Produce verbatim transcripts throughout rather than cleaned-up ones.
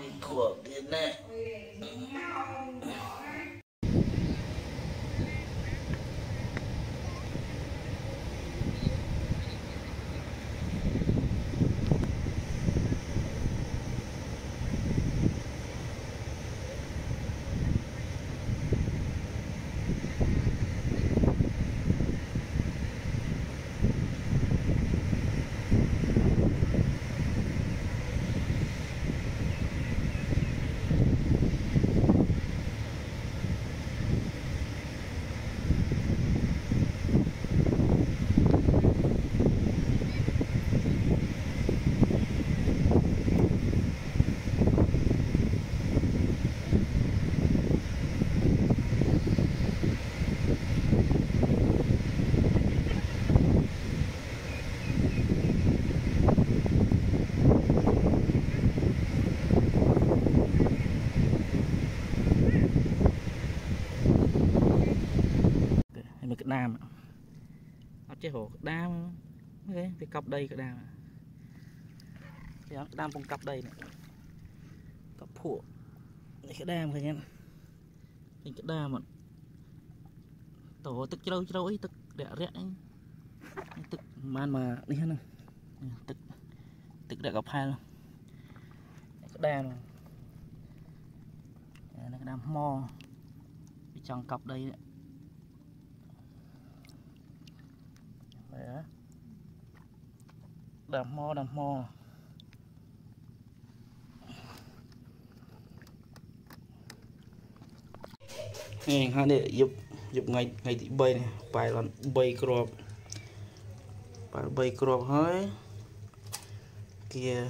đi thuộc thế này. Đam ở chế hồ đam cái cặp đây cái đam cái đam con cặp đây này cặp phụ cái đam thôi nha cái đam mà tổ tức trâu trâu ấy tức đẻ rẽ tức man mà đi hết này tức tức đã gặp hai luôn cái đam cái đam mò trong cặp đây đấy. Đầm mò đầm mò ngày hôm nay giúp giúp ngày ngày thứ bảy này phải là bảy crop phải bảy crop hơi kia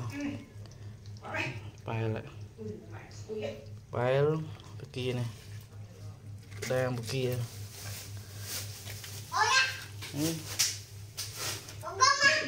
phải lại phải kia này đang một kia